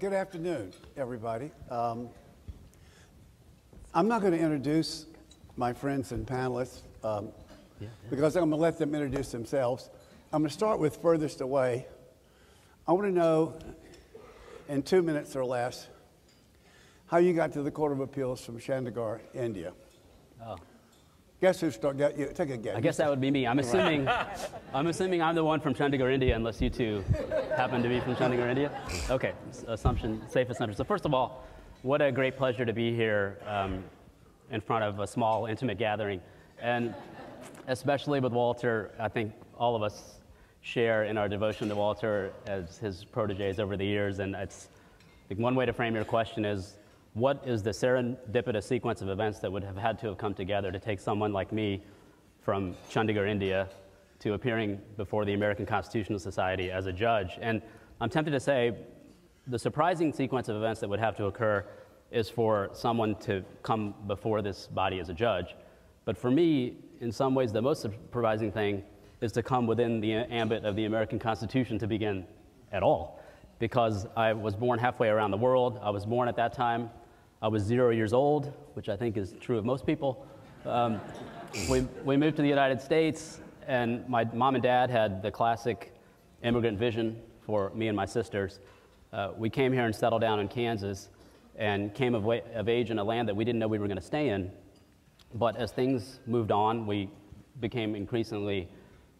Good afternoon, everybody. I'm not going to introduce my friends and panelists because I'm going to let them introduce themselves. I'm going to start with furthest away. I want to know, in 2 minutes or less, how you got to the Court of Appeals from Chandigarh, India. Oh. Guess who started? Yeah, take a guess. I guess that would be me. I'm assuming I'm the one from Chandigarh, India, unless you two happen to be from Chandigarh, India. Okay, safe assumption. So first of all, what a great pleasure to be here in front of a small, intimate gathering, and especially with Walter. I think all of us share in our devotion to Walter as his proteges over the years, and it's, I think, one way to frame your question is, what is the serendipitous sequence of events that would have had to have come together to take someone like me from Chandigarh, India, to appearing before the American Constitutional Society as a judge? And I'm tempted to say the surprising sequence of events that would have to occur is for someone to come before this body as a judge. But for me, in some ways, the most surprising thing is to come within the ambit of the American Constitution to begin at all, because I was born halfway around the world. I was born at that time. I was 0 years old, which I think is true of most people. We moved to the United States, and my mom and dad had the classic immigrant vision for me and my sisters. We came here and settled down in Kansas and came of age in a land that we didn't know we were going to stay in. But as things moved on, we became increasingly,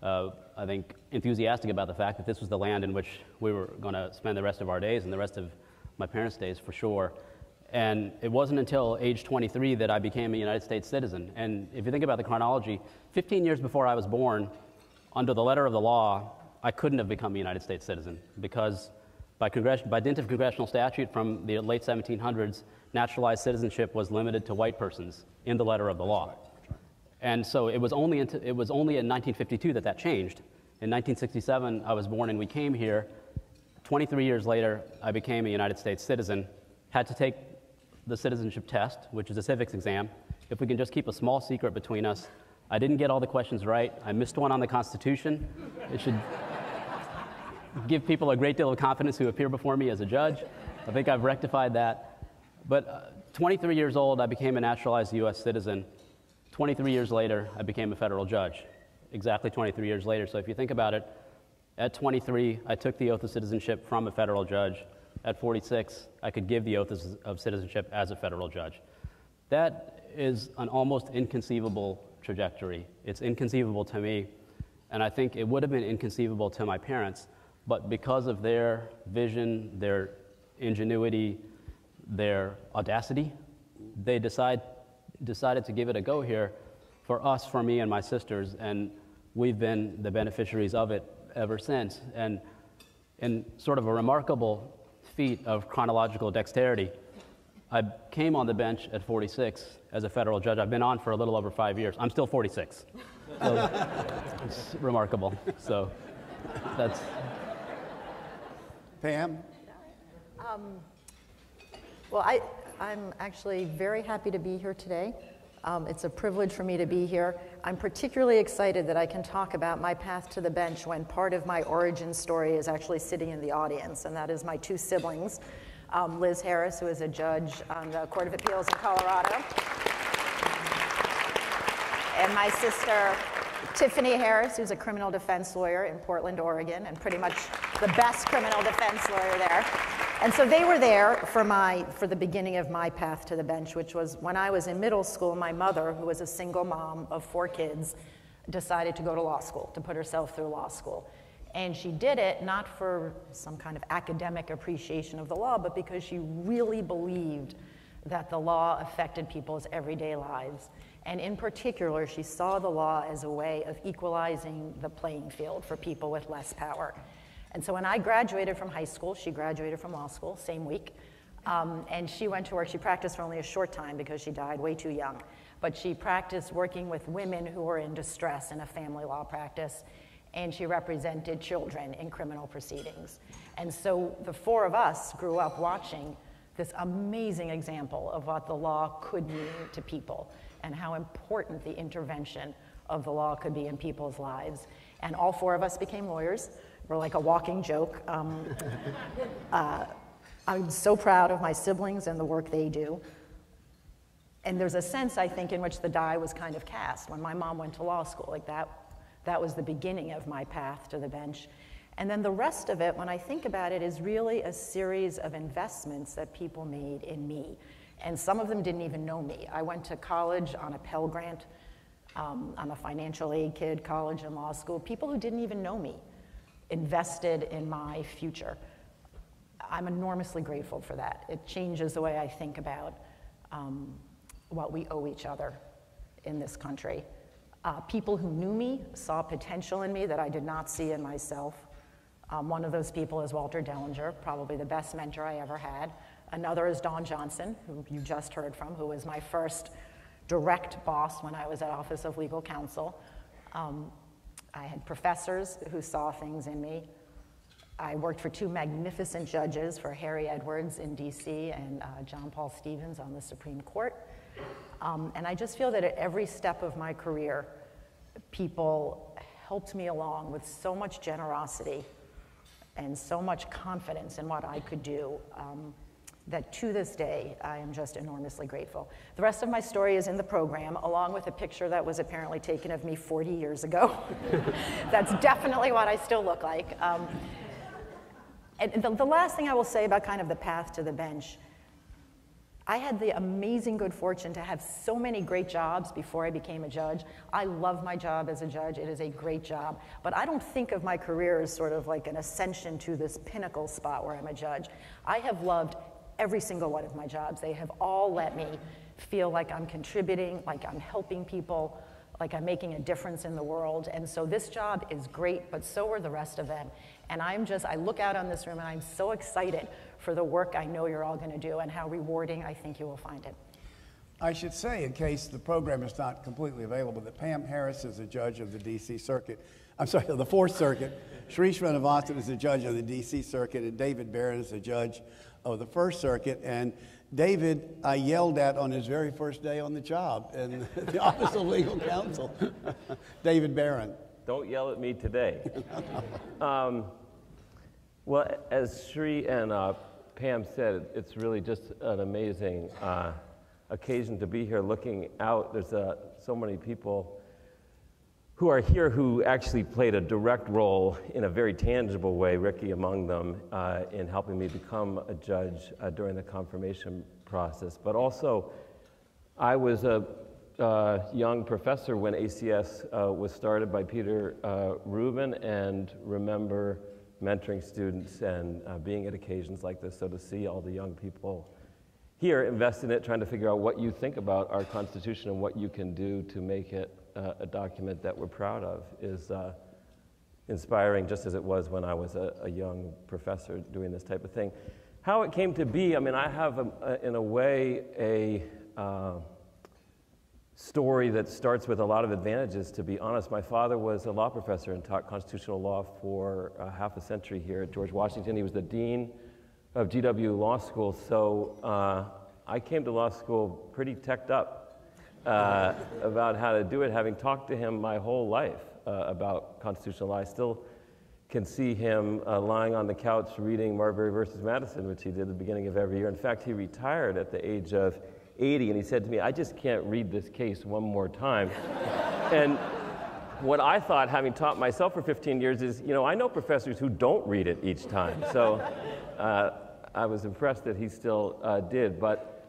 I think, enthusiastic about the fact that this was the land in which we were going to spend the rest of our days and the rest of my parents' days for sure. And it wasn't until age 23 that I became a United States citizen. And if you think about the chronology, 15 years before I was born, under the letter of the law, I couldn't have become a United States citizen because by dint of congressional statute from the late 1700s, naturalized citizenship was limited to white persons in the letter of the law. And so it was only in 1952 that that changed. In 1967, I was born and we came here. 23 years later, I became a United States citizen, had to take the citizenship test, which is a civics exam. If we can just keep a small secret between us, I didn't get all the questions right. I missed one on the Constitution. It should give people a great deal of confidence who appear before me as a judge. I think I've rectified that. But 23 years old, I became a naturalized US citizen. 23 years later, I became a federal judge. Exactly 23 years later. So if you think about it, at 23, I took the oath of citizenship from a federal judge. At 46, I could give the oath of citizenship as a federal judge. That is an almost inconceivable trajectory. It's inconceivable to me, and I think it would have been inconceivable to my parents, but because of their vision, their ingenuity, their audacity, they decided to give it a go here for us, for me and my sisters, and we've been the beneficiaries of it ever since. And in sort of a remarkable feat of chronological dexterity, I came on the bench at 46 as a federal judge. I've been on for a little over 5 years. I'm still 46. So it's remarkable. So that's... Pam? Well, I'm actually very happy to be here today. It's a privilege for me to be here. I'm particularly excited that I can talk about my path to the bench when part of my origin story is actually sitting in the audience, and that is my two siblings, Liz Harris, who is a judge on the Court of Appeals in Colorado, and my sister, Tiffany Harris, who's a criminal defense lawyer in Portland, Oregon, and pretty much the best criminal defense lawyer there. And so they were there for the beginning of my path to the bench, which was when I was in middle school. My mother, who was a single mom of 4 kids, decided to go to law school, to put herself through law school. And she did it not for some kind of academic appreciation of the law, but because she really believed that the law affected people's everyday lives. And in particular, she saw the law as a way of equalizing the playing field for people with less power. And so when I graduated from high school, she graduated from law school, same week, and she went to work. She practiced for only a short time because she died way too young, but she practiced working with women who were in distress in a family law practice, and she represented children in criminal proceedings. And so the 4 of us grew up watching this amazing example of what the law could mean to people and how important the intervention of the law could be in people's lives. And all 4 of us became lawyers. We're like a walking joke. I'm so proud of my siblings and the work they do. And there's a sense, I think, in which the die was kind of cast. When my mom went to law school, like that was the beginning of my path to the bench. And then the rest of it, when I think about it, is really a series of investments that people made in me. And some of them didn't even know me. I went to college on a Pell Grant. I'm a financial aid kid, college and law school. People who didn't even know me invested in my future. I'm enormously grateful for that. It changes the way I think about what we owe each other in this country. People who knew me saw potential in me that I did not see in myself. One of those people is Walter Dellinger, probably the best mentor I ever had. Another is Dawn Johnson, who you just heard from, who was my first direct boss when I was at Office of Legal Counsel. I had professors who saw things in me. I worked for two magnificent judges, for Harry Edwards in DC and John Paul Stevens on the Supreme Court. And I just feel that at every step of my career, people helped me along with so much generosity and so much confidence in what I could do. That to this day, I am just enormously grateful. The rest of my story is in the program, along with a picture that was apparently taken of me 40 years ago. That's definitely what I still look like. And the last thing I will say about kind of the path to the bench, I had the amazing good fortune to have so many great jobs before I became a judge. I love my job as a judge. It is a great job. But I don't think of my career as sort of like an ascension to this pinnacle spot where I'm a judge. I have loved every single one of my jobs. They have all let me feel like I'm contributing, like I'm helping people, like I'm making a difference in the world. And so this job is great, but so are the rest of them. And I look out on this room and I'm so excited for the work I know you're all going to do and how rewarding I think you will find it. I should say, in case the program is not completely available, that Pam Harris is a judge of the DC Circuit. I'm sorry, the Fourth Circuit. Sri Srinivasan is a judge of the DC Circuit, and David Barron is a judge of the First Circuit. And David, I yelled at on his very first day on the job in the Office of Legal Counsel. David Barron. Don't yell at me today. Well, as Sri and Pam said, it's really just an amazing occasion to be here looking out. There's so many people who are here who actually played a direct role in a very tangible way, Ricky among them, in helping me become a judge during the confirmation process. But also, I was a young professor when ACS was started by Peter Rubin, and remember mentoring students and being at occasions like this. So to see all the young people here invested in it, trying to figure out what you think about our Constitution and what you can do to make it a document that we're proud of is inspiring, just as it was when I was a young professor doing this type of thing. How it came to be, I mean, I have, in a way, a story that starts with a lot of advantages, to be honest. My father was a law professor and taught constitutional law for half a century here at George Washington. He was the dean of GW Law School, so I came to law school pretty teched up about how to do it, having talked to him my whole life about constitutional law. I still can see him lying on the couch reading Marbury versus Madison, which he did at the beginning of every year. In fact, he retired at the age of 80, and he said to me, "I just can't read this case one more time." And what I thought, having taught myself for 15 years, is, you know, I know professors who don't read it each time. So I was impressed that he still did. But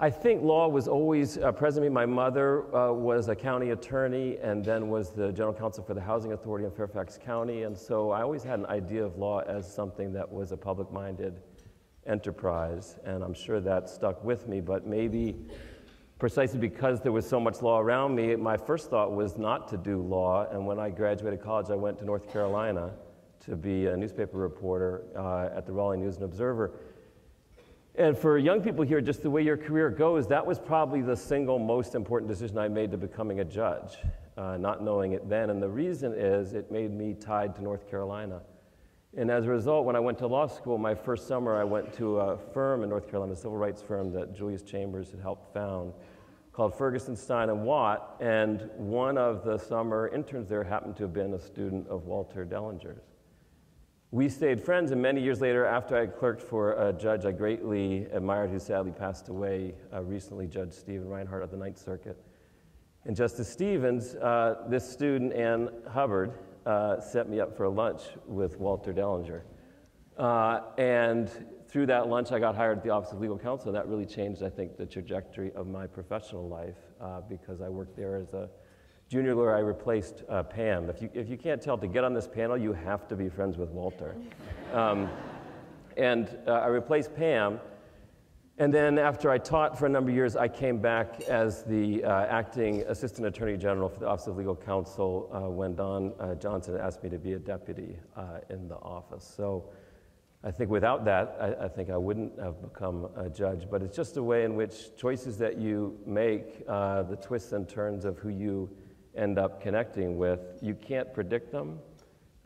I think law was always present in me. My mother was a county attorney and then was the general counsel for the Housing Authority in Fairfax County, and so I always had an idea of law as something that was a public-minded enterprise, and I'm sure that stuck with me. But maybe precisely because there was so much law around me, my first thought was not to do law, and when I graduated college, I went to North Carolina to be a newspaper reporter at the Raleigh News and Observer. And for young people here, just the way your career goes, that was probably the single most important decision I made to becoming a judge, not knowing it then. And the reason is it made me tied to North Carolina. And as a result, when I went to law school, my first summer, I went to a firm in North Carolina, a civil rights firm that Julius Chambers had helped found, called Ferguson, Stein & Watt. And one of the summer interns there happened to have been a student of Walter Dellinger's. We stayed friends, and many years later, after I clerked for a judge I greatly admired who sadly passed away recently, Judge Stephen Reinhardt of the Ninth Circuit. And Justice Stevens, this student, Ann Hubbard, set me up for a lunch with Walter Dellinger. And through that lunch, I got hired at the Office of Legal Counsel. That really changed, I think, the trajectory of my professional life because I worked there as a junior lawyer. I replaced Pam. If you can't tell, to get on this panel, you have to be friends with Walter. I replaced Pam, and then after I taught for a number of years, I came back as the acting assistant attorney general for the Office of Legal Counsel when Dawn Johnson asked me to be a deputy in the office. So I think without that, I think I wouldn't have become a judge, but it's just a way in which choices that you make, the twists and turns of who you end up connecting with, you can't predict them,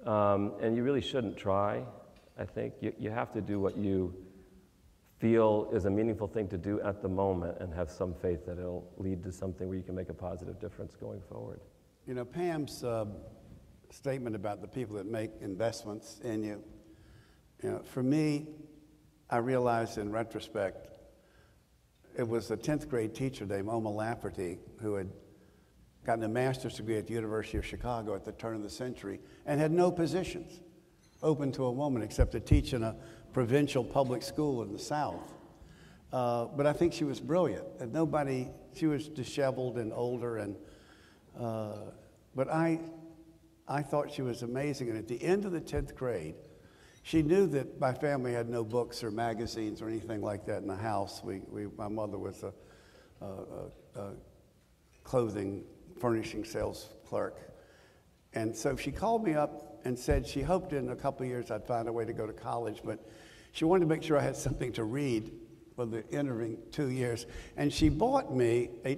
and you really shouldn't try, I think. You have to do what you feel is a meaningful thing to do at the moment and have some faith that it'll lead to something where you can make a positive difference going forward. You know, Pam's statement about the people that make investments in you, for me, I realized in retrospect, it was a 10th grade teacher named Oma Lafferty who had gotten a master's degree at the University of Chicago at the turn of the century and had no positions open to a woman except to teach in a provincial public school in the South. But I think she was brilliant, and she was disheveled and older, and but I thought she was amazing. And at the end of the 10th grade, she knew that my family had no books or magazines or anything like that in the house. My mother was a clothing furnishing sales clerk. And so she called me up and said she hoped in a couple of years I'd find a way to go to college, but she wanted to make sure I had something to read for the intervening 2 years. And she bought me a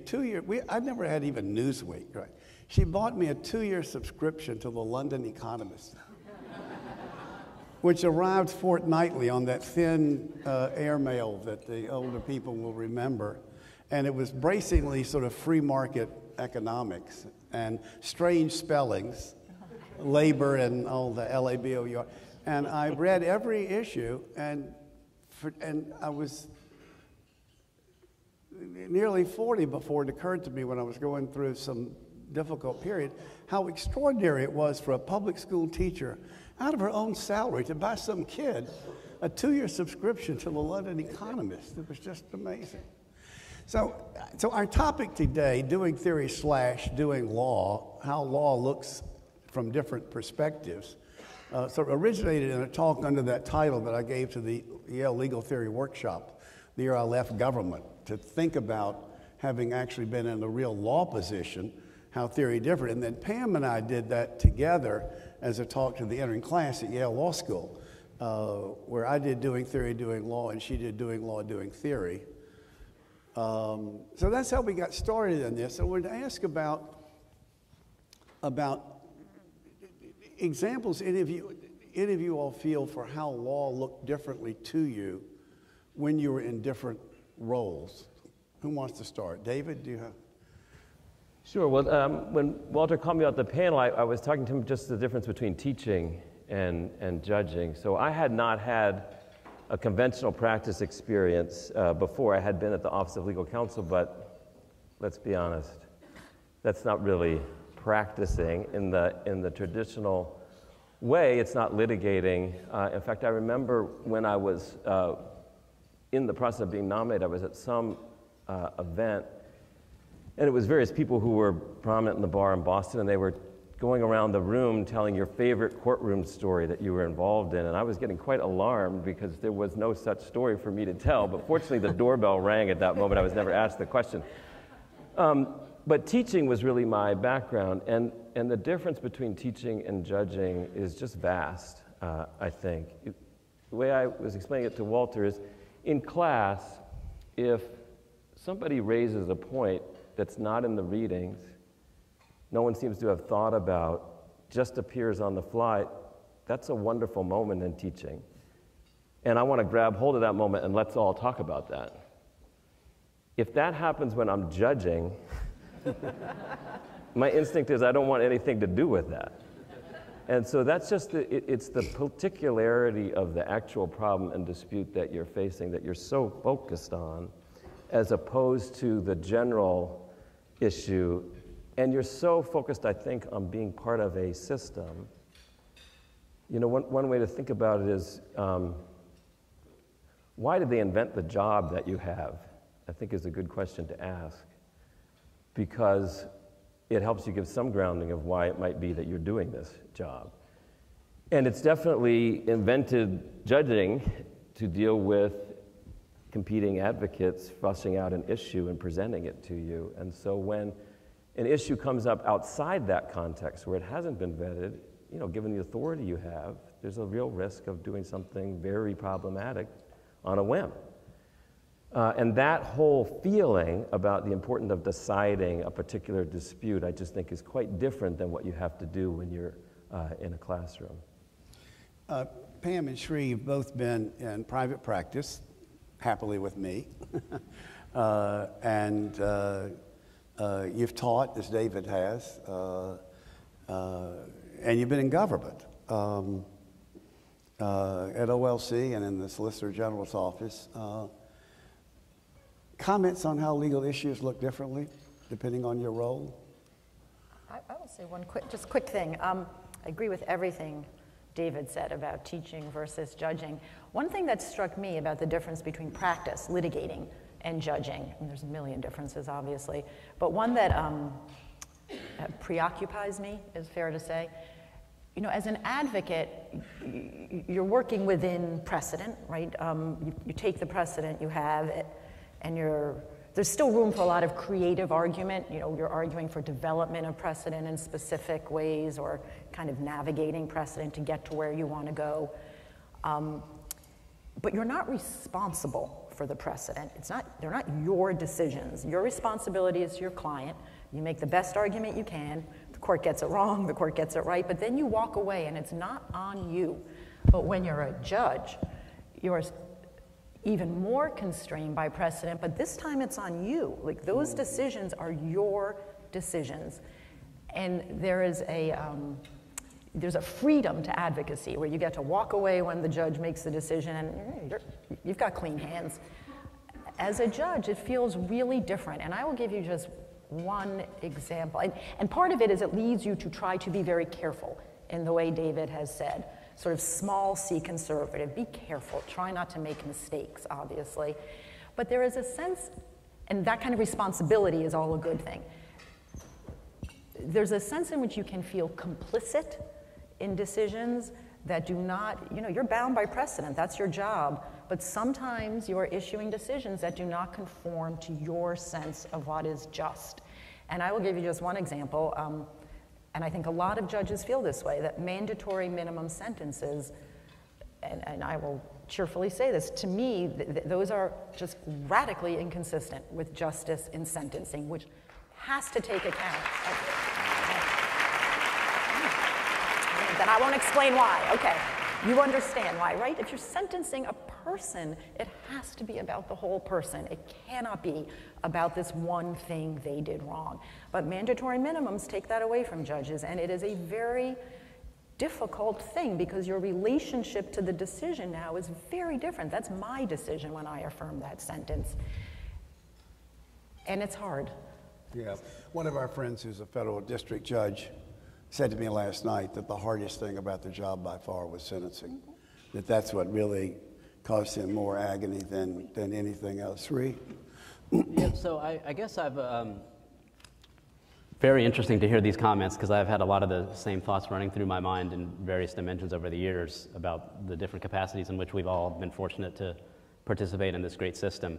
I never had even Newsweek, right? She bought me a 2-year subscription to the London Economist, which arrived fortnightly on that thin airmail that the older people will remember. And it was bracingly sort of free market economics and strange spellings, labor and all the L-A-B-O-U-R. And I read every issue, and I was nearly 40 before it occurred to me when I was going through some difficult period how extraordinary it was for a public school teacher out of her own salary to buy some kid a 2-year subscription to the London Economist. It was just amazing. So our topic today, doing theory / doing law, how law looks from different perspectives, sort of originated in a talk under that title that I gave to the Yale Legal Theory Workshop the year I left government, to think about, having actually been in a real law position, how theory differed. And then Pam and I did that together as a talk to the entering class at Yale Law School, where I did doing theory, doing law, and she did doing law, doing theory. So that's how we got started in this. I wanted to ask about examples any of you all feel for how law looked differently to you when you were in different roles. Who wants to start? David, do you have? Sure. Well, when Walter called me out the panel, I was talking to him just the difference between teaching and judging. So I had not had a conventional practice experience before. I had been at the Office of Legal Counsel, but let's be honest, that's not really practicing in the traditional way. It's not litigating. In fact, I remember when I was in the process of being nominated, I was at some event. And it was various people who were prominent in the bar in Boston, and they were going around the room telling your favorite courtroom story that you were involved in. And I was getting quite alarmed because there was no such story for me to tell. But fortunately, the doorbell rang at that moment. I was never asked the question. But teaching was really my background. And the difference between teaching and judging is just vast, I think. The way I was explaining it to Walter is, in class, if somebody raises a point that's not in the readings, no one seems to have thought about, just appears on the fly, that's a wonderful moment in teaching. And I want to grab hold of that moment and let's all talk about that. If that happens when I'm judging, my instinct is I don't want anything to do with that. And so that's just, it's the particularity of the actual problem and dispute that you're facing that you're so focused on, as opposed to the general issue. And you're so focused, I think, on being part of a system. You know, one way to think about it is, why did they invent the job that you have? I think is a good question to ask, because it helps you give some grounding of why it might be that you're doing this job. And it's definitely invented judging to deal with competing advocates fussing out an issue and presenting it to you. And so when an issue comes up outside that context where it hasn't been vetted, you know, given the authority you have, there's a real risk of doing something very problematic on a whim. And that whole feeling about the importance of deciding a particular dispute, I just think is quite different than what you have to do when you're in a classroom. Pam and Sri have both been in private practice, happily with me. You've taught, as David has, and you've been in government. At OLC and in the Solicitor General's office. Comments on how legal issues look differently depending on your role? I will say one quick thing. I agree with everything David said about teaching versus judging. One thing that struck me about the difference between practice, litigating, and judging, and there's a million differences obviously, but one that preoccupies me, is fair to say. You know, as an advocate, you're working within precedent, right? You take the precedent you have, and there's still room for a lot of creative argument. You know, you're arguing for development of precedent in specific ways, or kind of navigating precedent to get to where you want to go. But you're not responsible for the precedent. They're not your decisions. Your responsibility is your client. You make the best argument you can. The court gets it wrong, the court gets it right, but then you walk away and it's not on you. But when you're a judge, you're even more constrained by precedent, but this time it's on you. Like, those decisions are your decisions. And there is there's a freedom to advocacy where you get to walk away when the judge makes the decision and you've got clean hands. As a judge, it feels really different. And I will give you just one example. And part of it is it leads you to try to be very careful in the way David has said. Sort of small C conservative, be careful, try not to make mistakes, obviously. But there is a sense, and that kind of responsibility is all a good thing. There's a sense in which you can feel complicit in decisions that do not, you know, you're bound by precedent, that's your job, but sometimes you are issuing decisions that do not conform to your sense of what is just. And I will give you just one example. And I think a lot of judges feel this way, that mandatory minimum sentences, and I will cheerfully say this, to me, those are just radically inconsistent with justice in sentencing, which has to take account of it. Then I won't explain why, okay. You understand why, right? If you're sentencing a person, it has to be about the whole person. It cannot be about this one thing they did wrong. But mandatory minimums take that away from judges, and it is a very difficult thing because your relationship to the decision now is very different. That's my decision when I affirm that sentence. And it's hard. Yeah. One of our friends who's a federal district judge said to me last night that the hardest thing about the job by far was sentencing, that that's what really caused him more agony than anything else. Ree? Yeah, so I guess I've, very interesting to hear these comments because I've had a lot of the same thoughts running through my mind in various dimensions over the years about the different capacities in which we've all been fortunate to participate in this great system.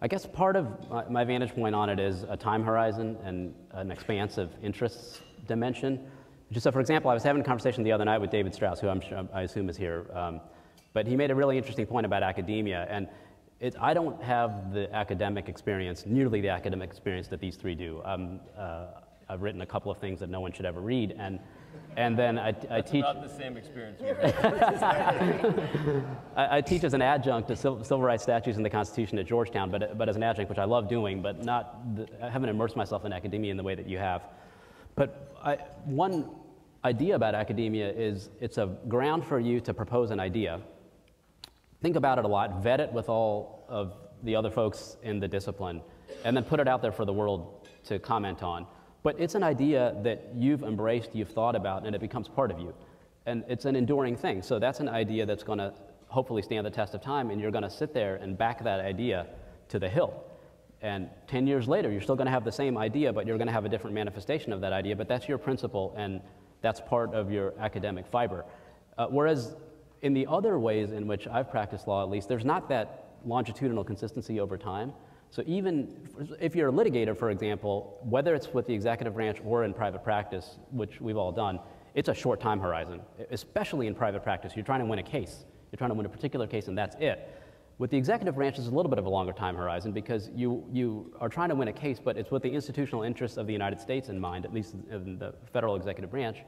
I guess part of my vantage point on it is a time horizon and an expanse of interests dimension. Just so, for example, I was having a conversation the other night with David Strauss, who I'm sure, I assume is here, but he made a really interesting point about academia, and I don't have the academic experience, nearly the academic experience that these three do. I've written a couple of things that no one should ever read, and then I teach... That's about the same experience. I teach as an adjunct to civil rights statutes in the Constitution at Georgetown, but as an adjunct, which I love doing, but not I haven't immersed myself in academia in the way that you have. But one idea about academia is it's a ground for you to propose an idea. Think about it a lot, vet it with all of the other folks in the discipline, and then put it out there for the world to comment on. But it's an idea that you've embraced, you've thought about, and it becomes part of you. And it's an enduring thing. So that's an idea that's going to hopefully stand the test of time, and you're going to sit there and back that idea to the hilt. And 10 years later, you're still going to have the same idea, but you're going to have a different manifestation of that idea. But that's your principle, and that's part of your academic fiber. Whereas in the other ways in which I've practiced law, at least, there's not that longitudinal consistency over time. So even if you're a litigator, for example, whether it's with the executive branch or in private practice, which we've all done, it's a short time horizon, especially in private practice. You're trying to win a case. You're trying to win a particular case, and that's it. With the executive branch, it's a little bit of a longer time horizon because you are trying to win a case, but it's with the institutional interests of the United States in mind, at least in the federal executive branch.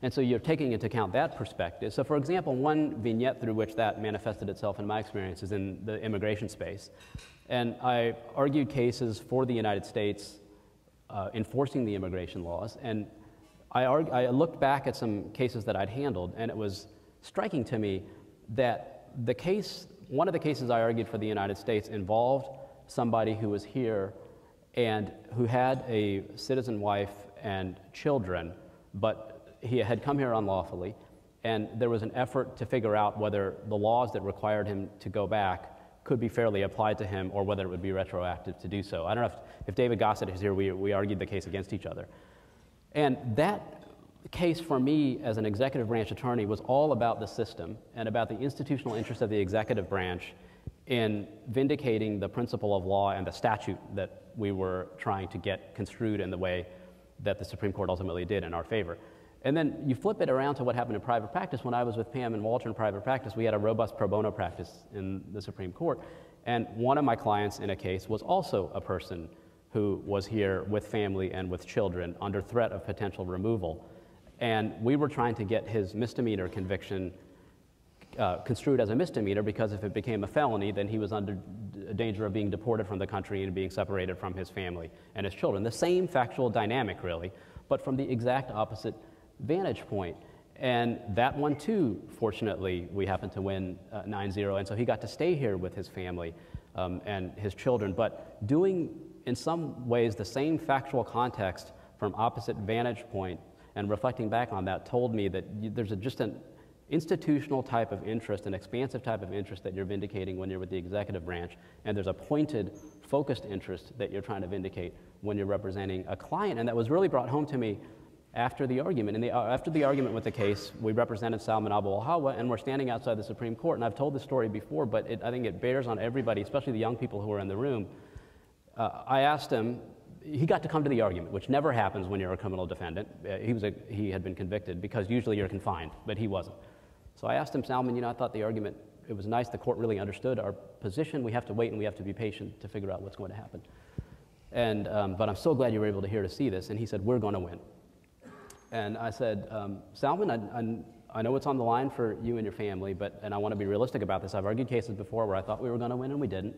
And so you're taking into account that perspective. So for example, one vignette through which that manifested itself in my experience is in the immigration space. And I argued cases for the United States enforcing the immigration laws. And I looked back at some cases that I'd handled, and it was striking to me that the case, one of the cases I argued for the United States involved somebody who was here and who had a citizen wife and children, but he had come here unlawfully, and there was an effort to figure out whether the laws that required him to go back could be fairly applied to him or whether it would be retroactive to do so. I don't know if David Gossett is here, we argued the case against each other. And that case for me as an executive branch attorney was all about the system and about the institutional interest of the executive branch in vindicating the principle of law and the statute that we were trying to get construed in the way that the Supreme Court ultimately did in our favor. And then you flip it around to what happened in private practice. When I was with Pam and Walter in private practice, we had a robust pro bono practice in the Supreme Court. And one of my clients in a case was also a person who was here with family and with children under threat of potential removal. And we were trying to get his misdemeanor conviction construed as a misdemeanor because if it became a felony, then he was under danger of being deported from the country and being separated from his family and his children. The same factual dynamic, really, but from the exact opposite vantage point. And that one, too, fortunately, we happened to win 9-0, and so he got to stay here with his family and his children, but doing, in some ways, the same factual context from opposite vantage point, and reflecting back on that told me that there's just an institutional type of interest, an expansive type of interest that you're vindicating when you're with the executive branch, and there's a pointed, focused interest that you're trying to vindicate when you're representing a client. And that was really brought home to me after the argument. And after the argument with the case, we represented Salman Abu-Alhawa, and we're standing outside the Supreme Court. And I've told this story before, but I think it bears on everybody, especially the young people who are in the room. I asked him, he got to come to the argument, which never happens when you're a criminal defendant. He had been convicted because usually you're confined, but he wasn't. So I asked him, Salman, I thought the argument, it was nice, the court really understood our position. We have to wait and we have to be patient to figure out what's going to happen. And, but I'm so glad you were able to hear to see this. And he said, we're going to win. And I said, Salman, I know it's on the line for you and your family, and I want to be realistic about this. I've argued cases before where I thought we were going to win and we didn't.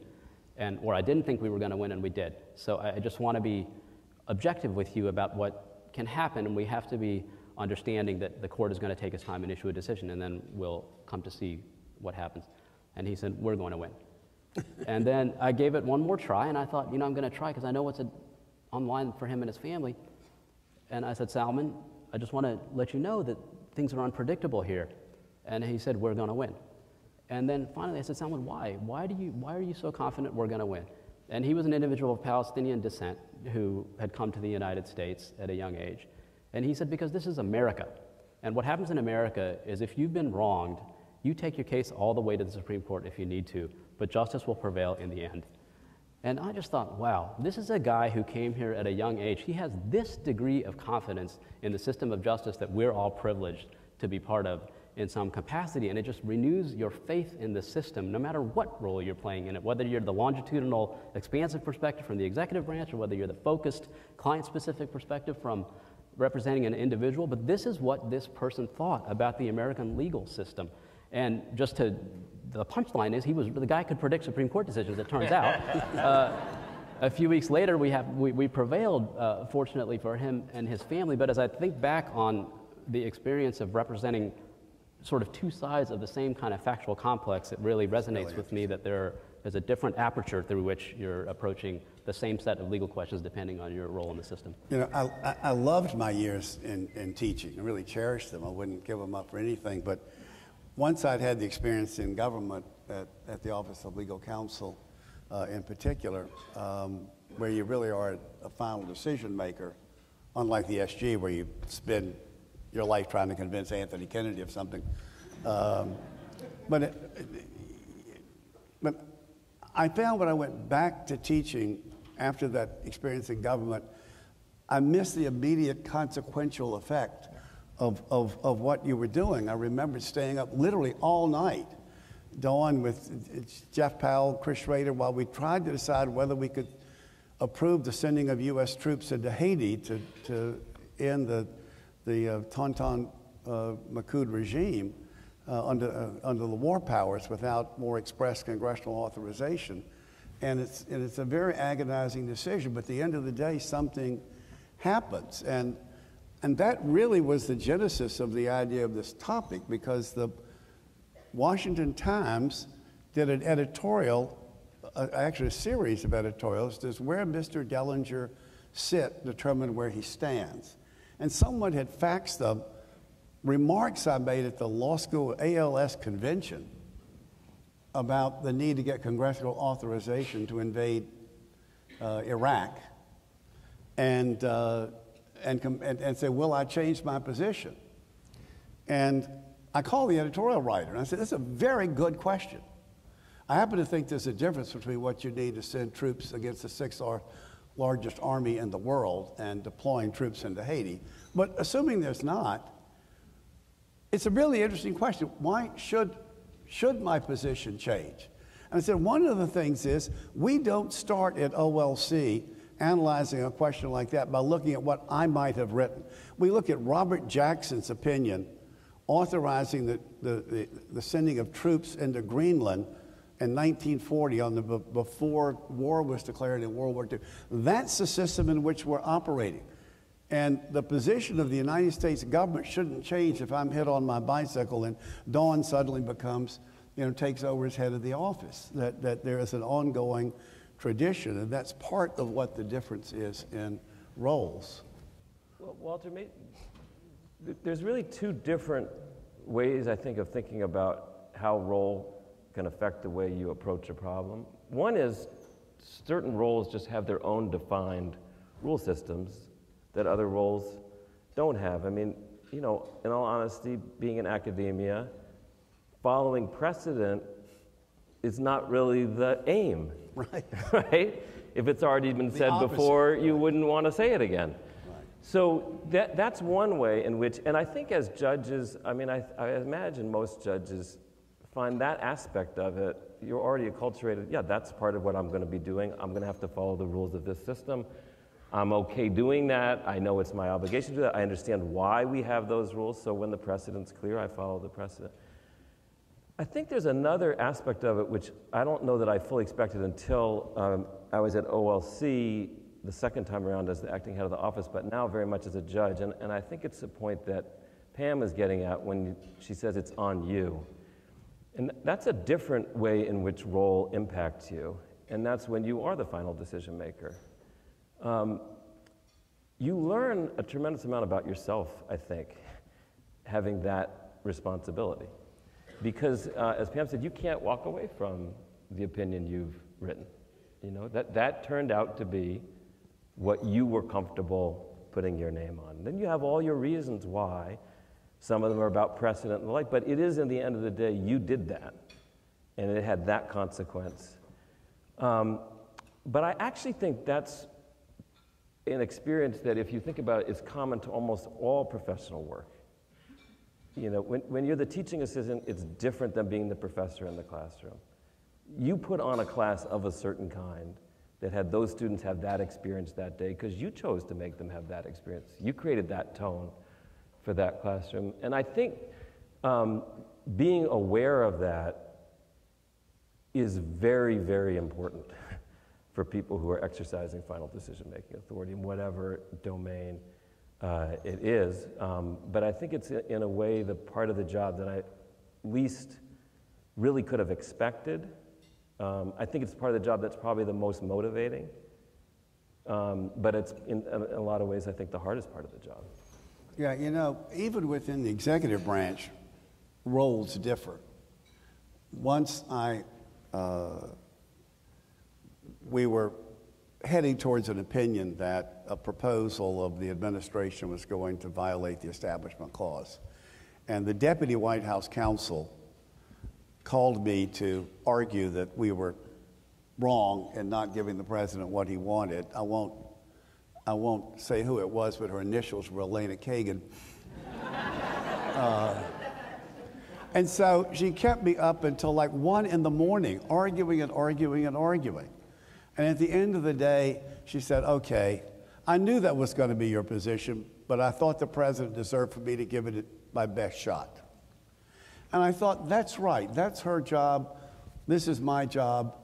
Or I didn't think we were going to win, and we did. So I just want to be objective with you about what can happen, and we have to be understanding that the court is going to take its time and issue a decision, and then we'll come to see what happens. And he said, we're going to win. And then I gave it one more try, and I thought, I'm going to try because I know what's on the line for him and his family. And I said, Salman, I just want to let you know that things are unpredictable here. And he said, we're going to win. And then finally I said, Salman, why? Why are you so confident we're going to win? And he was an individual of Palestinian descent who had come to the United States at a young age. And he said, because this is America. And what happens in America is if you've been wronged, you take your case all the way to the Supreme Court if you need to, but justice will prevail in the end. And I just thought, wow, this is a guy who came here at a young age. He has this degree of confidence in the system of justice that we're all privileged to be part of in some capacity, and it just renews your faith in the system, no matter what role you're playing in it, whether you're the longitudinal, expansive perspective from the executive branch, or whether you're the focused, client-specific perspective from representing an individual. But this is what this person thought about the American legal system. And just to, the punchline is, the guy could predict Supreme Court decisions, it turns out. A few weeks later, we prevailed, fortunately for him and his family. But as I think back on the experience of representing sort of two sides of the same kind of factual complex, it really resonates with me that there's a different aperture through which you're approaching the same set of legal questions depending on your role in the system. You know, I loved my years in teaching. I really cherished them. I wouldn't give them up for anything. But once I'd had the experience in government at the Office of Legal Counsel in particular, where you really are a final decision maker, unlike the SG where you spend your life trying to convince Anthony Kennedy of something. But I found when I went back to teaching after that experience in government, I missed the immediate consequential effect of what you were doing. I remember staying up literally all night, Dawn, with Jeff Powell, Chris Schrader, while we tried to decide whether we could approved the sending of U.S. troops into Haiti to end the Tonton Macoud regime under the war powers without more express congressional authorization. And it's a very agonizing decision, but at the end of the day, something happens. And that really was the genesis of the idea of this topic, because the Washington Times did an editorial, actually a series of editorials, does where Mr. Dellinger sit determine where he stands. And someone had faxed the remarks I made at the law school ALS convention about the need to get congressional authorization to invade Iraq and say, will I change my position? And I called the editorial writer and I said, this is a very good question. I happen to think there's a difference between what you need to send troops against the sixth largest army in the world and deploying troops into Haiti. But assuming there's not, it's a really interesting question. Why should my position change? And I said, one of the things is we don't start at OLC analyzing a question like that by looking at what I might have written. We look at Robert Jackson's opinion authorizing the sending of troops into Greenland in 1940, before war was declared in World War II. That's the system in which we're operating. And the position of the United States government shouldn't change if I'm hit on my bicycle and Dawn suddenly becomes, you know, takes over as head of the office. That there is an ongoing tradition, and that's part of what the difference is in roles. Well, Walter, there's really two different ways, I think, of thinking about how role can affect the way you approach a problem. One is certain roles just have their own defined rule systems that other roles don't have. I mean, you know, in all honesty, being in academia, following precedent is not really the aim. Right. Right? If it's already been said before, you wouldn't want to say it again. Right. So that's one way in which, and I think as judges, I mean, I imagine most judges find that aspect of it, you're already acculturated, yeah, that's part of what I'm gonna be doing. I'm gonna have to follow the rules of this system. I'm okay doing that. I know it's my obligation to do that. I understand why we have those rules, so when the precedent's clear, I follow the precedent. I think there's another aspect of it which I don't know that I fully expected until I was at OLC the second time around as the acting head of the office, but now very much as a judge. And I think it's a point that Pam is getting at when she says it's on you. And that's a different way in which role impacts you, and that's when you are the final decision maker. You learn a tremendous amount about yourself, I think, having that responsibility. Because, as Pam said, you can't walk away from the opinion you've written. You know, that turned out to be what you were comfortable putting your name on. And then you have all your reasons why. Some of them are about precedent and the like, but it is, in the end of the day, you did that, and it had that consequence. But I actually think that's an experience that, if you think about it, is common to almost all professional work. You know, when you're the teaching assistant, it's different than being the professor in the classroom. You put on a class of a certain kind that had those students have that experience that day because you chose to make them have that experience. You created that tone for that classroom. And I think being aware of that is very, very important for people who are exercising final decision-making authority in whatever domain it is. But I think it's, in a way, the part of the job that I least really could have expected. I think it's part of the job that's probably the most motivating. But it's, in a lot of ways, I think the hardest part of the job. Yeah, you know, even within the executive branch, roles differ. Once we were heading towards an opinion that a proposal of the administration was going to violate the Establishment Clause. And the Deputy White House Counsel called me to argue that we were wrong in not giving the President what he wanted. I won't say who it was, but her initials were Elena Kagan. And so she kept me up until like 1 in the morning, arguing and arguing and arguing. And at the end of the day, she said, okay, I knew that was going to be your position, but I thought the President deserved for me to give it my best shot. And I thought, that's right. That's her job. This is my job.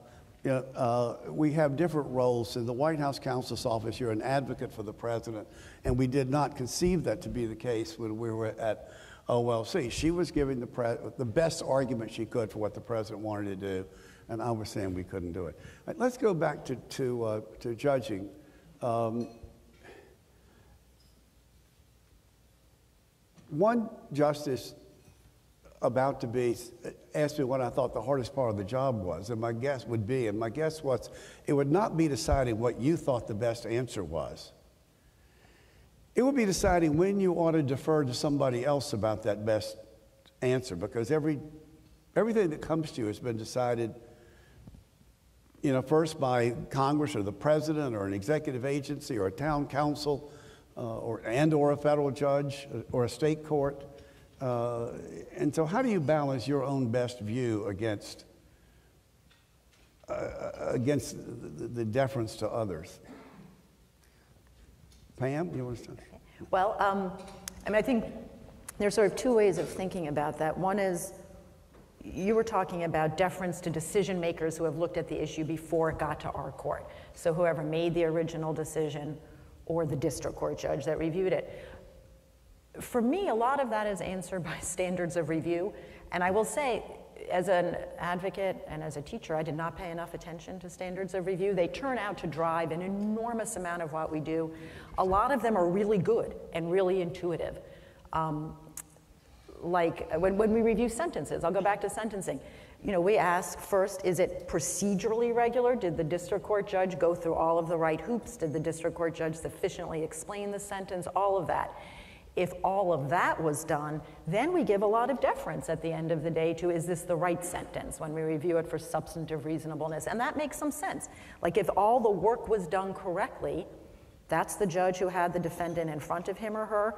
You know, we have different roles. In the White House Counsel's Office, you're an advocate for the President, and we did not conceive that to be the case when we were at OLC. She was giving the best argument she could for what the President wanted to do, and I was saying we couldn't do it. Right, let's go back to judging. One justice about to be asked me what I thought the hardest part of the job was, and my guess would be, and my guess was, it would not be deciding what you thought the best answer was. It would be deciding when you ought to defer to somebody else about that best answer, because everything that comes to you has been decided, you know, first by Congress or the President or an executive agency or a town council or a federal judge or a state court. And so how do you balance your own best view against the deference to others? Pam, you want to start? Well, I mean, I think there's sort of two ways of thinking about that. One is, you were talking about deference to decision makers who have looked at the issue before it got to our court. So whoever made the original decision or the district court judge that reviewed it. For me, a lot of that is answered by standards of review. And I will say, as an advocate and as a teacher, I did not pay enough attention to standards of review. They turn out to drive an enormous amount of what we do. A lot of them are really good and really intuitive. Like when we review sentences, I'll go back to sentencing. You know, we ask first, is it procedurally regular? Did the district court judge go through all of the right hoops? Did the district court judge sufficiently explain the sentence? All of that. If all of that was done, then we give a lot of deference at the end of the day to, is this the right sentence when we review it for substantive reasonableness? And that makes some sense. Like if all the work was done correctly, that's the judge who had the defendant in front of him or her.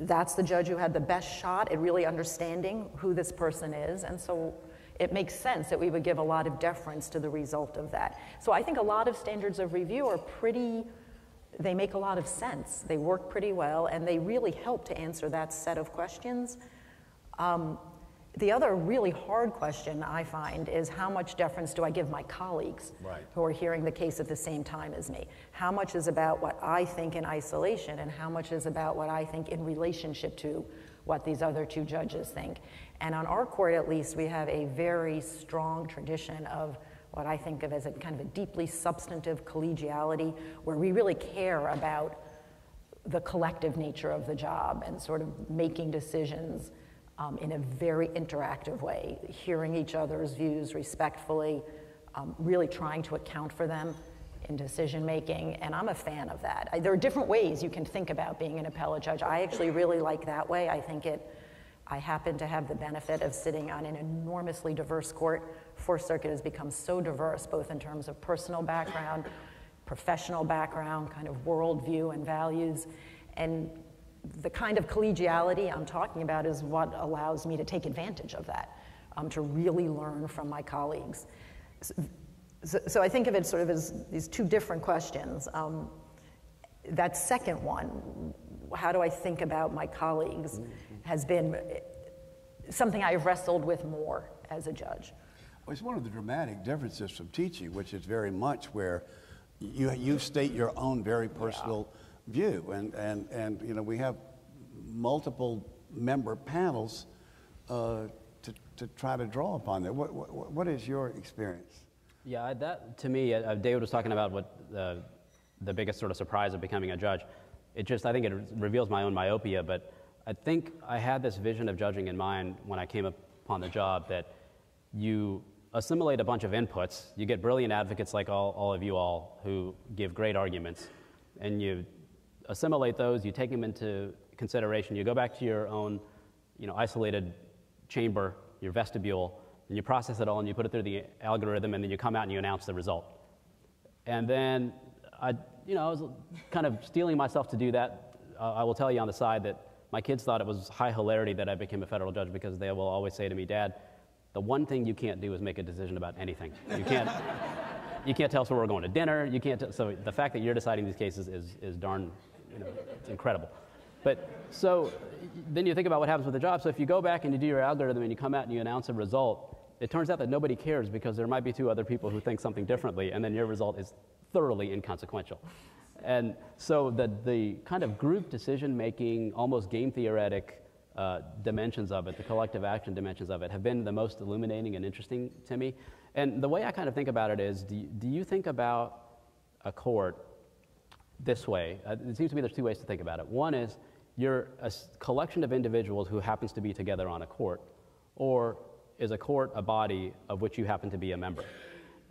That's the judge who had the best shot at really understanding who this person is. And so it makes sense that we would give a lot of deference to the result of that. So I think a lot of standards of review are pretty, they make a lot of sense. They work pretty well, and they really help to answer that set of questions. The other really hard question I find is, how much deference do I give my colleagues who are hearing the case at the same time as me? How much is about what I think in isolation, and how much is about what I think in relationship to what these other two judges think? And on our court, at least, we have a very strong tradition of what I think of as a kind of a deeply substantive collegiality, where we really care about the collective nature of the job and sort of making decisions in a very interactive way, hearing each other's views respectfully, really trying to account for them in decision making, and I'm a fan of that. There are different ways you can think about being an appellate judge. I actually really like that way. I think I happen to have the benefit of sitting on an enormously diverse court. Fourth Circuit has become so diverse, both in terms of personal background, professional background, kind of worldview and values, and the kind of collegiality I'm talking about is what allows me to take advantage of that, to really learn from my colleagues. So I think of it sort of as these two different questions. That second one, how do I think about my colleagues, has been something I've wrestled with more as a judge. Well, it's one of the dramatic differences from teaching, which is very much where you state your own very personal view. And you know, we have multiple member panels to try to draw upon that. What is your experience? Yeah, that to me, David was talking about what the biggest sort of surprise of becoming a judge. It just, I think it reveals my own myopia, but I think I had this vision of judging in mind when I came upon the job, that you assimilate a bunch of inputs, you get brilliant advocates like all of you all who give great arguments, and you assimilate those, you take them into consideration, you go back to your own, you know, isolated chamber, your vestibule, and you process it all and you put it through the algorithm, and then you come out and you announce the result. And then I was kind of stealing myself to do that. I will tell you on the side that my kids thought it was high hilarity that I became a federal judge, because they will always say to me, "Dad, the one thing you can't do is make a decision about anything. You can't, you can't tell us where we're going to dinner. You can't." So the fact that you're deciding these cases is darn, you know, it's incredible. But so then you think about what happens with the job. So if you go back and you do your algorithm and you come out and you announce a result, it turns out that nobody cares, because there might be two other people who think something differently, and then your result is thoroughly inconsequential. And so the kind of group decision-making, almost game-theoretic dimensions of it, the collective action dimensions of it, have been the most illuminating and interesting to me. And the way I kind of think about it is, do you think about a court this way? It seems to me there's two ways to think about it. One is you're a collection of individuals who happens to be together on a court, or is a court a body of which you happen to be a member?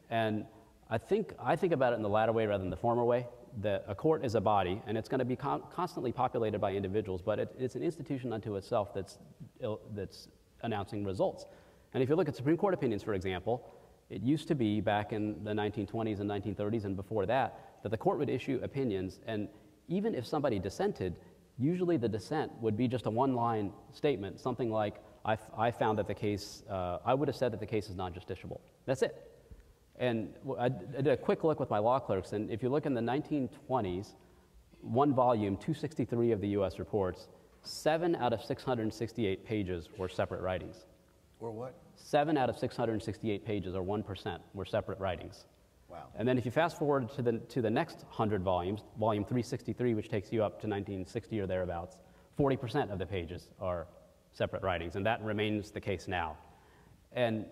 And I think about it in the latter way rather than the former way, that a court is a body, and it's going to be constantly populated by individuals, but it's an institution unto itself that's announcing results. And if you look at Supreme Court opinions, for example, it used to be back in the 1920s and 1930s and before that, that the court would issue opinions, and even if somebody dissented, usually the dissent would be just a one-line statement, something like, I found that the case, I would have said that the case is non-justiciable. That's it. And I did a quick look with my law clerks, and if you look in the 1920s, one volume, 263 of the U.S. reports, 7 out of 668 pages were separate writings. Or what? 7 out of 668 pages, or 1%, were separate writings. Wow. And then if you fast forward to the next 100 volumes, volume 363, which takes you up to 1960 or thereabouts, 40% of the pages are separate writings, and that remains the case now. And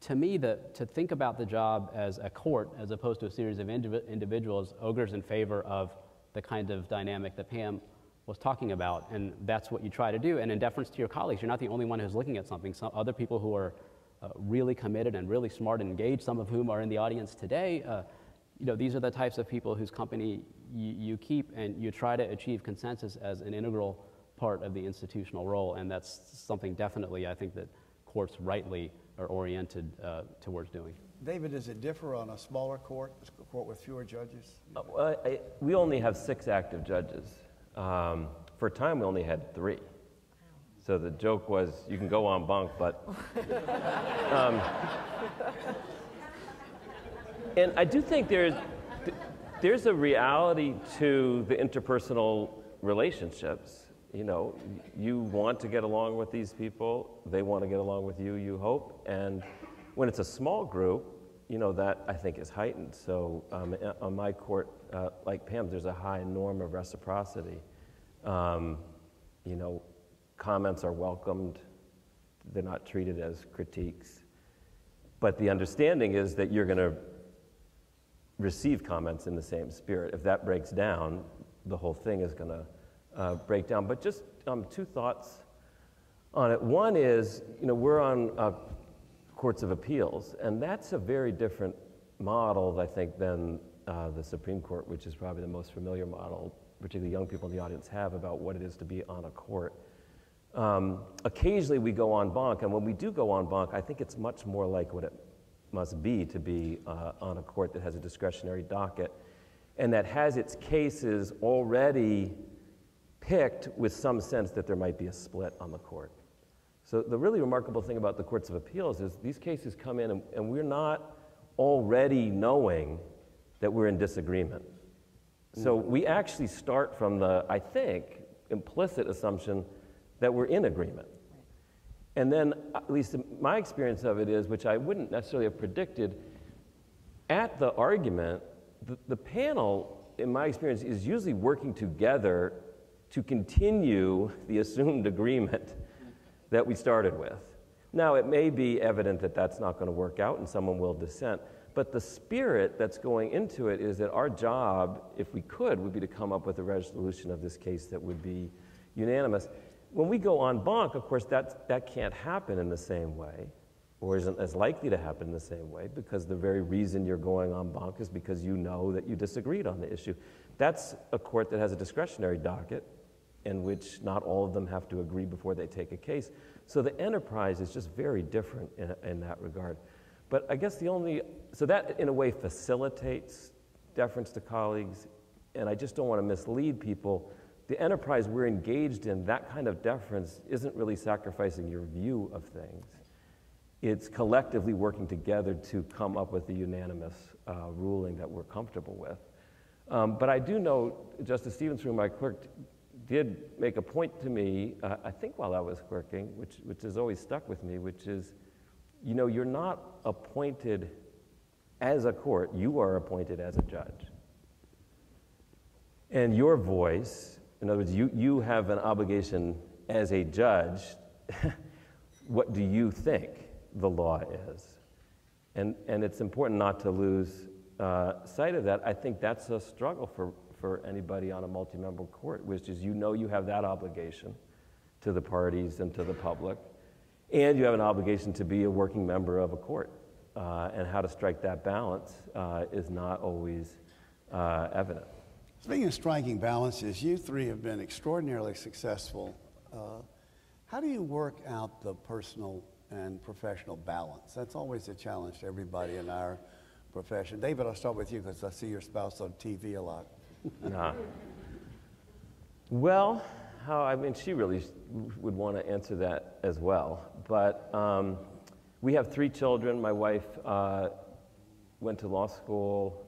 to me, to think about the job as a court as opposed to a series of individuals augurs in favor of the kind of dynamic that Pam was talking about, and that's what you try to do. And in deference to your colleagues, you're not the only one who's looking at something. Some other people who are really committed and really smart and engaged, some of whom are in the audience today, you know, these are the types of people whose company you keep, and you try to achieve consensus as an integral part of the institutional role, and that's something definitely I think that courts rightly are oriented towards doing. David, does it differ on a smaller court, a court with fewer judges? We only have 6 active judges. For a time, we only had 3. So the joke was, you can go en banc, but... and I do think there's a reality to the interpersonal relationships. You know, you want to get along with these people, they want to get along with you, you hope, and when it's a small group, you know, that I think is heightened. So on my court, like Pam's, there's a high norm of reciprocity. You know, comments are welcomed, they're not treated as critiques, but the understanding is that you're going to receive comments in the same spirit. If that breaks down, the whole thing is going to breakdown. But just 2 thoughts on it. One is, you know, we're on courts of appeals, and that's a very different model, I think, than the Supreme Court, which is probably the most familiar model, particularly young people in the audience have, about what it is to be on a court. Occasionally we go en banc, and when we do go en banc, I think it's much more like what it must be to be on a court that has a discretionary docket and that has its cases already picked with some sense that there might be a split on the court. So the really remarkable thing about the courts of appeals is these cases come in and we're not already knowing that we're in disagreement. So we actually start from the, I think, implicit assumption that we're in agreement. And then, at least my experience of it is, which I wouldn't necessarily have predicted, at the argument, the panel in my experience, is usually working together to continue the assumed agreement that we started with. Now, it may be evident that that's not going to work out and someone will dissent, but the spirit that's going into it is that our job, if we could, would be to come up with a resolution of this case that would be unanimous. When we go en banc, of course, that can't happen in the same way, or isn't as likely to happen in the same way, because the very reason you're going en banc is because you know that you disagreed on the issue. That's a court that has a discretionary docket in which not all of them have to agree before they take a case. So the enterprise is just very different in that regard. But I guess the only, so that in a way facilitates deference to colleagues, and I just don't want to mislead people. The enterprise we're engaged in, that kind of deference isn't really sacrificing your view of things. It's collectively working together to come up with a unanimous ruling that we're comfortable with. But I do know Justice Stevens, through my clerk, did make a point to me, I think while I was clerking, which has always stuck with me, which is, you know, you're not appointed as a court, you are appointed as a judge. And your voice, in other words, you have an obligation as a judge, what do you think the law is? And it's important not to lose sight of that. I think that's a struggle for anybody on a multi-member court, which is, you know, you have that obligation to the parties and to the public, and you have an obligation to be a working member of a court, and how to strike that balance is not always evident. Speaking of striking balances, you three have been extraordinarily successful. How do you work out the personal and professional balance? That's always a challenge to everybody in our profession. David, I'll start with you because I see your spouse on TV a lot. Nah. Well, I mean, she really would want to answer that as well. But we have three children. My wife went to law school,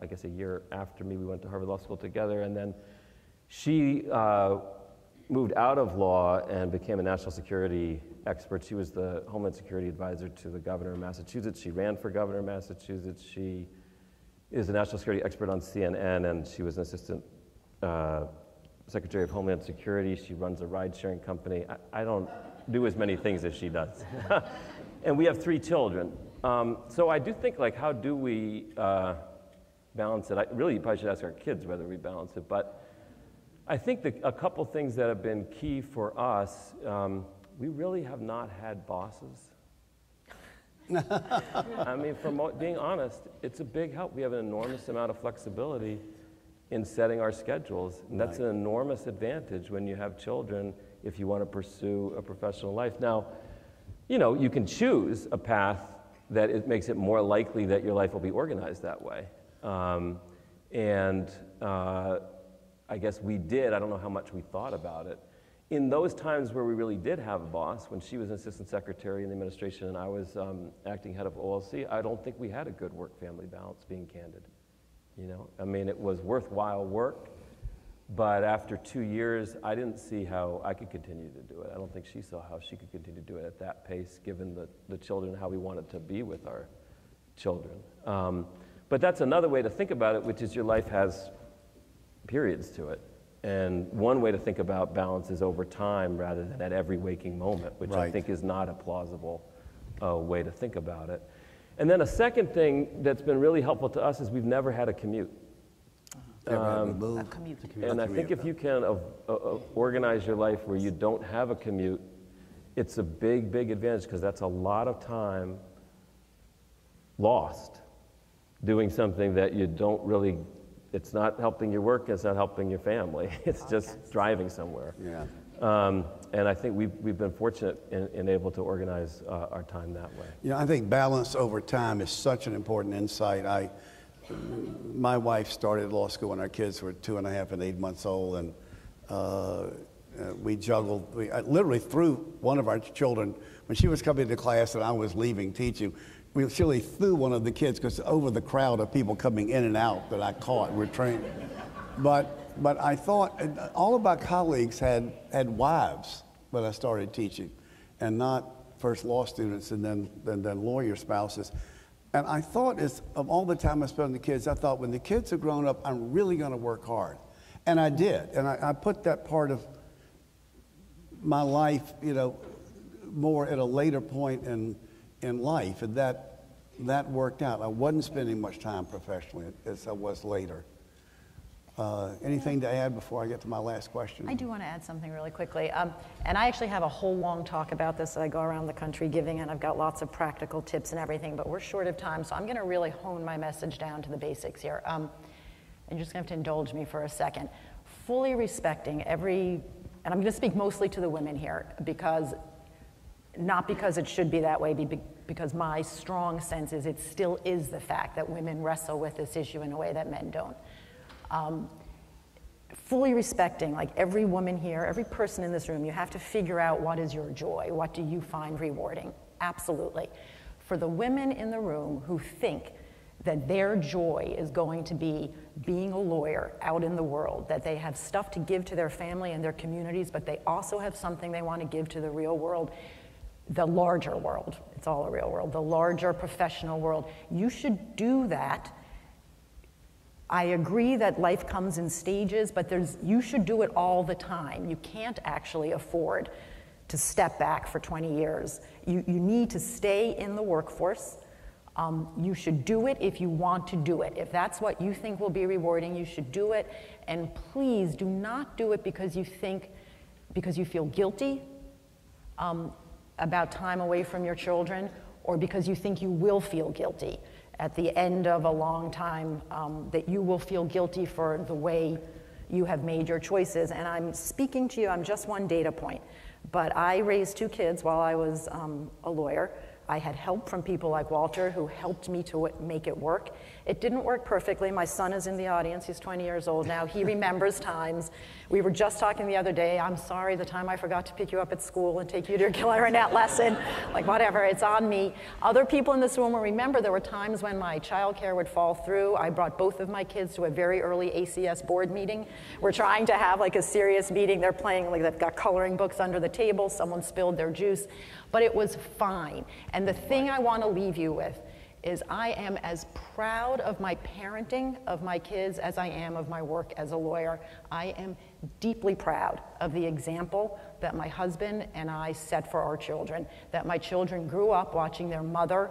I guess a year after me. We went to Harvard Law School together. And then she moved out of law and became a national security expert. She was the Homeland Security advisor to the governor of Massachusetts. She ran for governor of Massachusetts. She is a national security expert on CNN, and she was an assistant secretary of Homeland Security. She runs a ride-sharing company. I don't do as many things as she does. And we have three children. So I do think, like, how do we balance it? Really, you probably should ask our kids whether we balance it, but I think that a couple things that have been key for us, we really have not had bosses. I mean, from being honest, it's a big help. We have an enormous amount of flexibility in setting our schedules, and that's an enormous advantage when you have children if you want to pursue a professional life. Now, you know, you can choose a path that it makes it more likely that your life will be organized that way. I guess we did. I don't know how much we thought about it. In those times where we really did have a boss, when she was an assistant secretary in the administration and I was acting head of OLC, I don't think we had a good work-family balance, being candid. You know, I mean, it was worthwhile work, but after 2 years, I didn't see how I could continue to do it. I don't think she saw how she could continue to do it at that pace, given the children, how we wanted to be with our children. But that's another way to think about it, which is your life has periods to it. And one way to think about balance is over time rather than at every waking moment, which I think is not a plausible way to think about it. And then a second thing that's been really helpful to us is we've never had a commute. And I think if you can organize your life where you don't have a commute, it's a big, big advantage, because that's a lot of time lost doing something that you don't really. It's not helping your work, it's not helping your family. It's just driving somewhere. Yeah. And I think we've been fortunate in able to organize our time that way. You know, I think balance over time is such an important insight. My wife started law school when our kids were 2.5 and 8 months old, and we juggled. I literally threw one of our children, when she was coming to class and I was leaving teaching, we actually threw one of the kids because over the crowd of people coming in and out that I caught were trained. But I thought all of my colleagues had wives when I started teaching, and not first law students and then lawyer spouses. And I thought, of all the time I spent on the kids, I thought, when the kids are grown up, I'm really going to work hard. And I did. And I put that part of my life, you know, more at a later point in life. And that worked out. I wasn't spending much time professionally as I was later. Anything to add before I get to my last question? I do want to add something really quickly. And I actually have a whole long talk about this. I go around the country giving, and I've got lots of practical tips and everything, but we're short of time, so I'm going to really hone my message down to the basics here. And you're just going to have to indulge me for a second. Fully respecting every, and I'm going to speak mostly to the women here, because, not because it should be that way, because my strong sense is it still is the fact that women wrestle with this issue in a way that men don't. Fully respecting, like every woman here, every person in this room, you have to figure out what is your joy, what do you find rewarding? Absolutely. For the women in the room who think that their joy is going to be being a lawyer out in the world, that they have stuff to give to their family and their communities, but they also have something they want to give to the real world, the larger world, it's all a real world, the larger professional world, you should do that. I agree that life comes in stages, but you should do it all the time. You can't actually afford to step back for 20 years. You need to stay in the workforce. You should do it if you want to do it. If that's what you think will be rewarding, you should do it. And please do not do it because you feel guilty about time away from your children, or because you think you will feel guilty at the end of a long time, that you will feel guilty for the way you have made your choices. And I'm speaking to you, I'm just one data point, but I raised two kids while I was a lawyer. I had help from people like Walter, who helped me to make it work. It didn't work perfectly. My son is in the audience, he's 20 years old now, he remembers times. We were just talking the other day, I'm sorry, the time I forgot to pick you up at school and take you to your clarinet lesson, like whatever, it's on me. Other people in this room will remember there were times when my childcare would fall through. I brought both of my kids to a very early ACS board meeting. We're trying to have like a serious meeting, they're playing, like they've got coloring books under the table, someone spilled their juice, but it was fine. And the thing I want to leave you with is I am as proud of my parenting of my kids as I am of my work as a lawyer. I am deeply proud of the example that my husband and I set for our children, that my children grew up watching their mother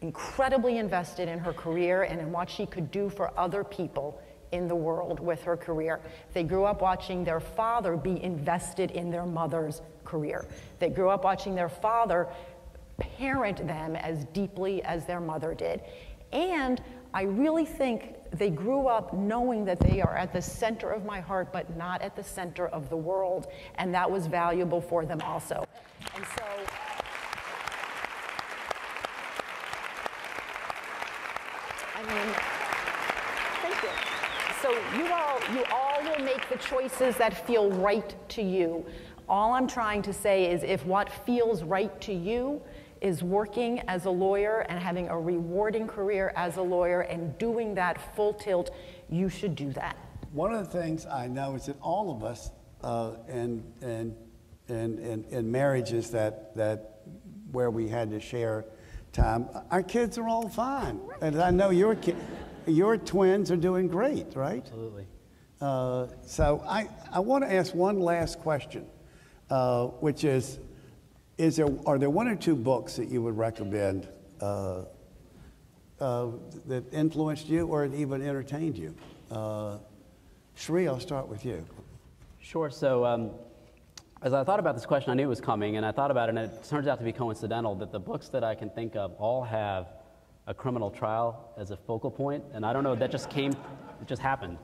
incredibly invested in her career and in what she could do for other people in the world with her career. They grew up watching their father be invested in their mother's career. They grew up watching their father parent them as deeply as their mother did. And I really think they grew up knowing that they are at the center of my heart, but not at the center of the world. And that was valuable for them also. And so, I mean, thank you. So you all will make the choices that feel right to you. All I'm trying to say is if what feels right to you is working as a lawyer and having a rewarding career as a lawyer and doing that full tilt, you should do that. One of the things I know is that all of us in marriages that where we had to share time, our kids are all fine. Right. And I know your twins are doing great, right? Absolutely. So I want to ask one last question, which are there one or two books that you would recommend that influenced you or even entertained you? Sri, I'll start with you. Sure. So as I thought about this question, I knew it was coming, and I thought about it, and it turns out to be coincidental that the books that I can think of all have a criminal trial as a focal point, and I don't know, that just came, it just happened.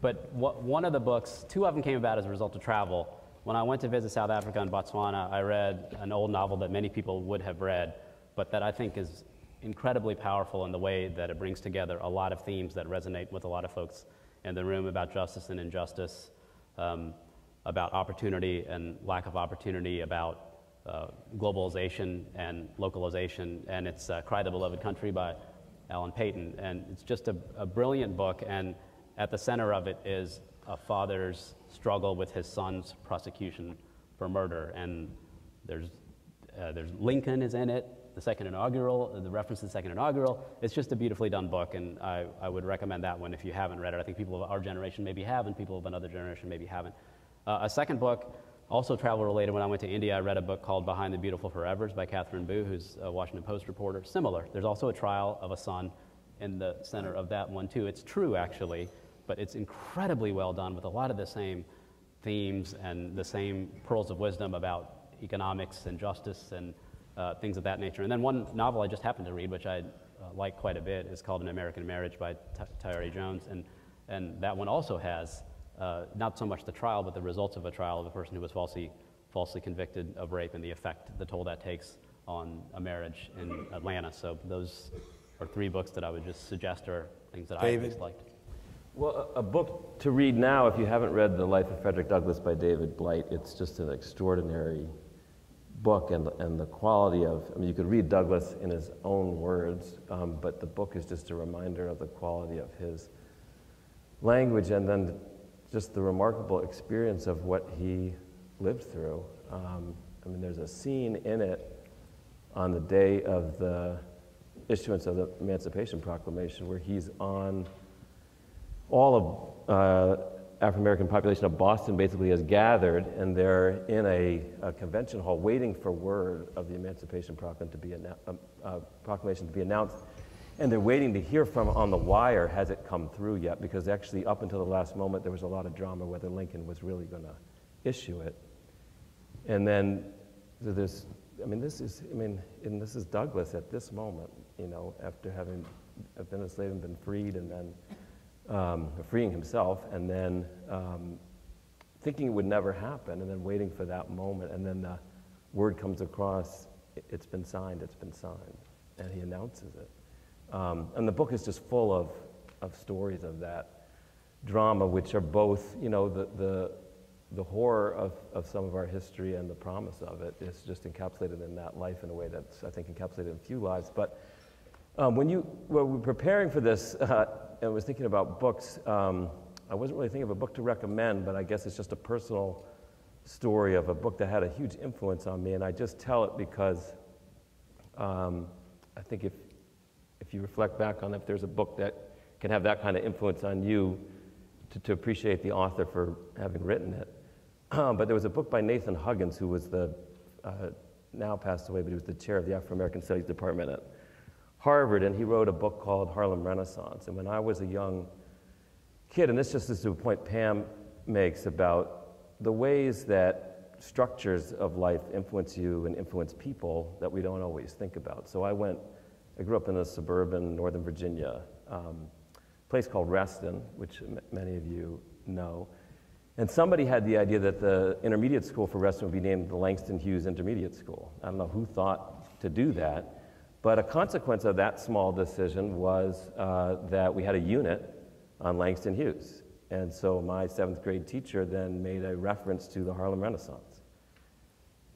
But one of the books, two of them came about as a result of travel. When I went to visit South Africa and Botswana, I read an old novel that many people would have read, but that I think is incredibly powerful in the way that it brings together a lot of themes that resonate with a lot of folks in the room about justice and injustice, about opportunity and lack of opportunity, about globalization and localization, and it's Cry the Beloved Country by Alan Paton, and it's just a brilliant book, and at the center of it is a father's struggle with his son's prosecution for murder, and there's Lincoln is in it, the second inaugural, the reference to the second inaugural. It's just a beautifully done book, and I would recommend that one if you haven't read it. I think people of our generation maybe have, and people of another generation maybe haven't. A second book, also travel related, when I went to India, I read a book called Behind the Beautiful Forevers by Catherine Boo, who's a Washington Post reporter. Similar, there's also a trial of a son in the center of that one too. It's true actually, but it's incredibly well done with a lot of the same themes and the same pearls of wisdom about economics and justice and things of that nature. And then one novel I just happened to read, which I like quite a bit, is called An American Marriage by Tyree Jones, and that one also has not so much the trial, but the results of a trial of a person who was falsely convicted of rape and the effect, the toll that takes on a marriage in Atlanta. So those are three books that I would just suggest are things that David. I always liked. Well, a book to read now, if you haven't read The Life of Frederick Douglass by David Blight, it's just an extraordinary book, and the quality of, I mean, you could read Douglass in his own words, but the book is just a reminder of the quality of his language, and then just the remarkable experience of what he lived through. I mean, there's a scene in it on the day of the issuance of the Emancipation Proclamation where he's on all of African-American population of Boston basically has gathered, and they're in a convention hall waiting for word of the Emancipation Proclamation to be announced, and they're waiting to hear from on the wire, has it come through yet, because actually up until the last moment there was a lot of drama whether Lincoln was really going to issue it. And then there's, I mean, this is Douglass at this moment, you know, after having been a slave and been freed, and then freeing himself, and then thinking it would never happen, and then waiting for that moment, and then the word comes across, it's been signed, it's been signed, and he announces it. And the book is just full of stories of that drama, which are both, you know, the horror of some of our history and the promise of it is just encapsulated in that life in a way that's, I think, encapsulated in few lives. But when we were preparing for this, I was thinking about books. I wasn't really thinking of a book to recommend, but I guess it's just a personal story of a book that had a huge influence on me, and I just tell it because I think if you reflect back on if there's a book that can have that kind of influence on you, to appreciate the author for having written it. But there was a book by Nathan Huggins, who was the, now passed away, but he was the chair of the Afro-American Studies Department at Harvard, and he wrote a book called Harlem Renaissance. And when I was a young kid, and this just is to a point Pam makes about the ways that structures of life influence you and influence people that we don't always think about. So I grew up in a suburban Northern Virginia place called Reston, which many of you know. And somebody had the idea that the intermediate school for Reston would be named the Langston Hughes Intermediate School. I don't know who thought to do that. But a consequence of that small decision was that we had a unit on Langston Hughes. And so my 7th grade teacher then made a reference to the Harlem Renaissance,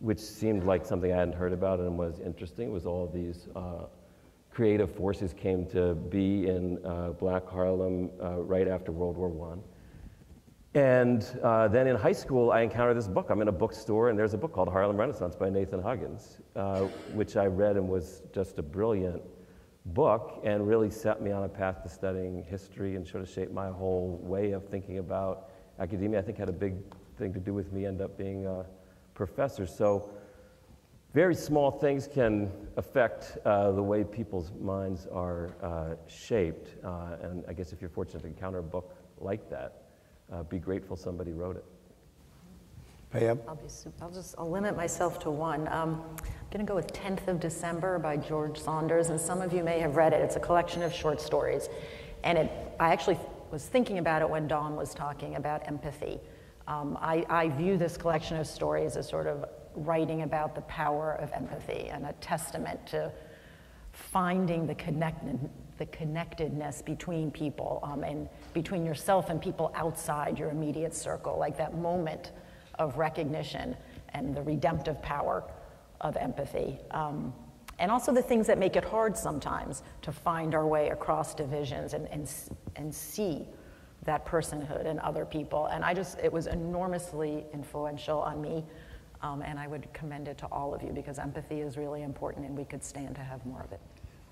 which seemed like something I hadn't heard about and was interesting. It was all these creative forces came to be in Black Harlem right after World War I. And then in high school, I encountered this book. I'm in a bookstore, and there's a book called Harlem Renaissance by Nathan Huggins, which I read and was just a brilliant book and really set me on a path to studying history and sort of shaped my whole way of thinking about academia. I think had a big thing to do with me end up being a professor. So very small things can affect the way people's minds are shaped. And I guess if you're fortunate to encounter a book like that, be grateful somebody wrote it. Pam? I'll limit myself to one. I'm going to go with 10th of December by George Saunders, and some of you may have read it. It's a collection of short stories. And I actually was thinking about it when Dawn was talking about empathy. I view this collection of stories as sort of writing about the power of empathy and a testament to finding the connectedness between people and between yourself and people outside your immediate circle, like that moment of recognition and the redemptive power of empathy. And also the things that make it hard sometimes to find our way across divisions and see that personhood in other people. And it was enormously influential on me. And I would commend it to all of you, because empathy is really important, and we could stand to have more of it.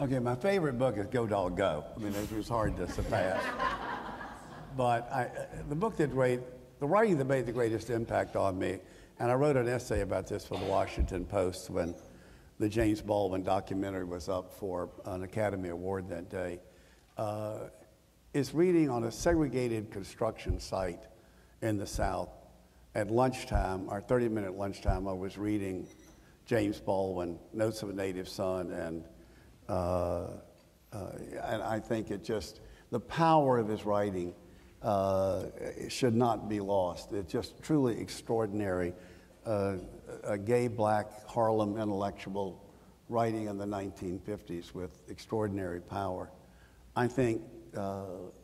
Okay, my favorite book is Go, Dog, Go. I mean, it was hard to surpass. But the book did great. The writing that made the greatest impact on me, and I wrote an essay about this for the Washington Post when the James Baldwin documentary was up for an Academy Award that day, is reading on a segregated construction site in the South. At lunchtime, our 30-minute lunchtime, I was reading James Baldwin, Notes of a Native Son, and I think it just, the power of his writing should not be lost. It's just truly extraordinary. A gay, black, Harlem intellectual writing in the 1950s with extraordinary power. I think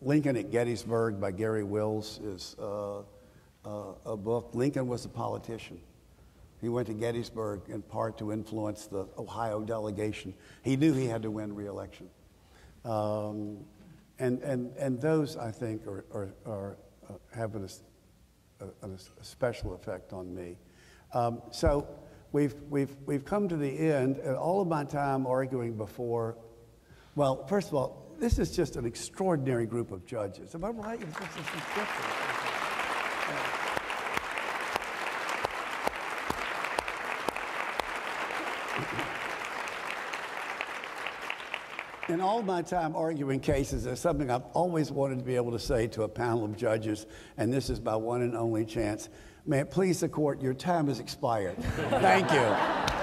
Lincoln at Gettysburg by Gary Wills is a book. Lincoln was a politician. He went to Gettysburg in part to influence the Ohio delegation. He knew he had to win re-election. And those, I think, are have a special effect on me. So we've come to the end, and all of my time arguing before. Well, first of all, this is just an extraordinary group of judges. Am I right? This is in all my time arguing cases, there's something I've always wanted to be able to say to a panel of judges, and this is my one and only chance. May it please the court, your time has expired. Thank you.